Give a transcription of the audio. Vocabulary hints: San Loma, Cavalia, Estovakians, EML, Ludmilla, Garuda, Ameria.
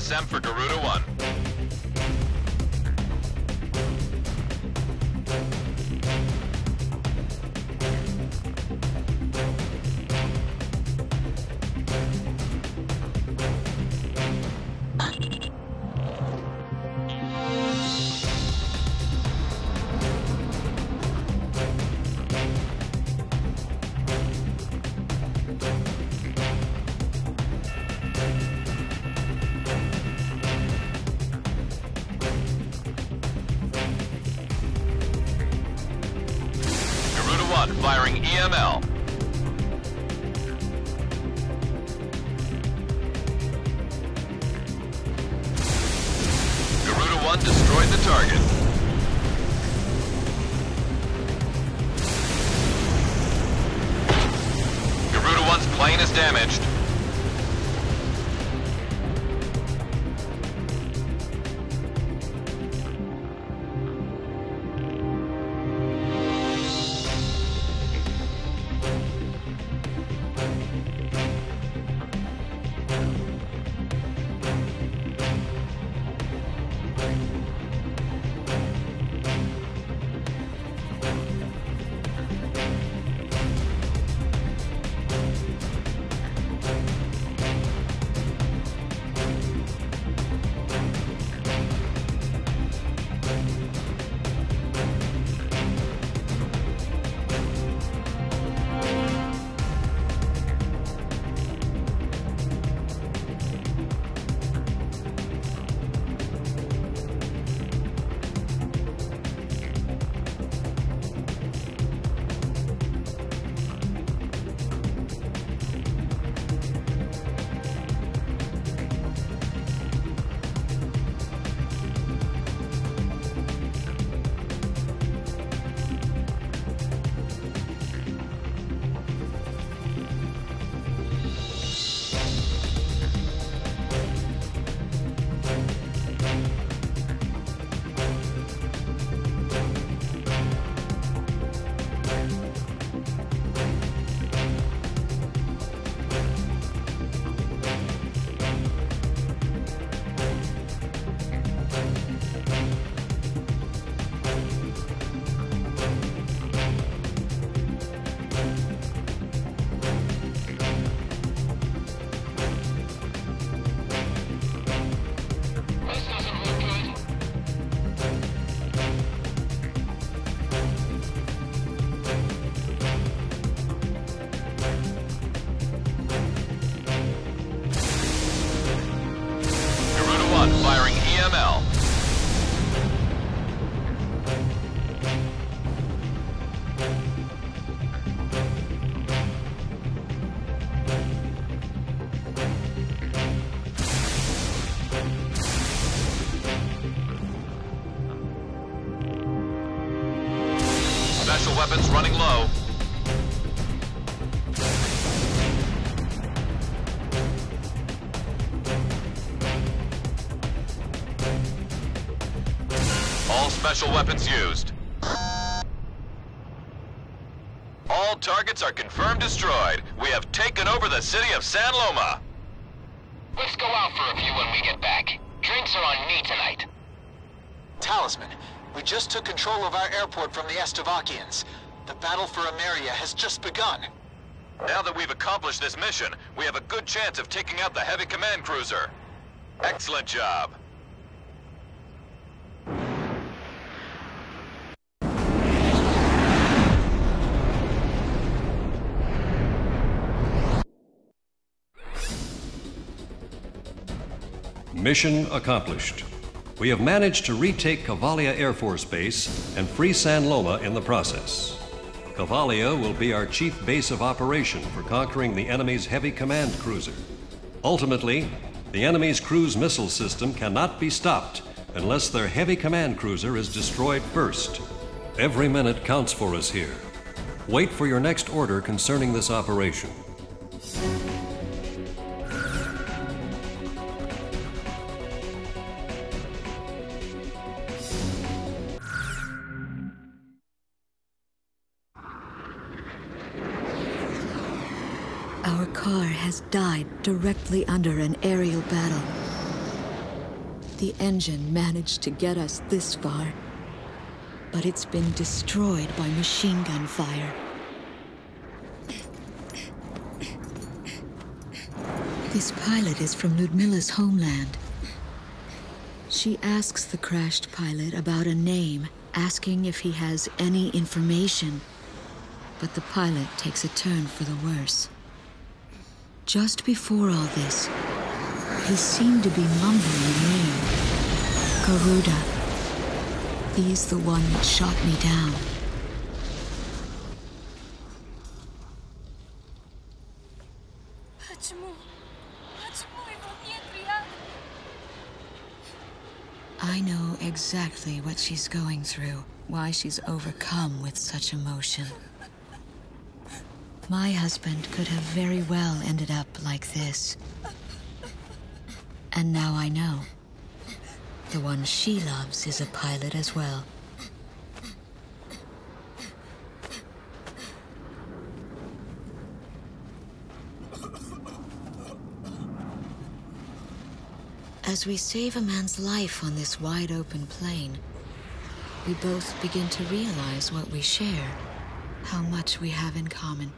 GSM for Garuda 1. Firing EML. Garuda 1 destroyed the target. Garuda 1's plane is damaged. Special weapons running low. All special weapons used. All targets are confirmed destroyed. We have taken over the city of San Loma. Let's go out for a few when we get back. Drinks are on me tonight. Talisman. We just took control of our airport from the Estovakians. The battle for Ameria has just begun. Now that we've accomplished this mission, we have a good chance of taking out the heavy command cruiser. Excellent job. Mission accomplished. We have managed to retake Cavalia Air Force Base and free San Loma in the process. Cavalia will be our chief base of operation for conquering the enemy's heavy command cruiser. Ultimately, the enemy's cruise missile system cannot be stopped unless their heavy command cruiser is destroyed first. Every minute counts for us here. Wait for your next order concerning this operation. Our car has died directly under an aerial battle. the engine managed to get us this far, but it's been destroyed by machine gun fire. This pilot is from Ludmilla's homeland. She asks the crashed pilot about a name, asking if he has any information. But the pilot takes a turn for the worse. Just before all this, he seemed to be mumbling a name. Garuda. He's the one that shot me down. I know exactly what she's going through, why she's overcome with such emotion. My husband could have very well ended up like this. And now I know. The one she loves is a pilot as well. As we save a man's life on this wide open plain, we both begin to realize what we share, how much we have in common.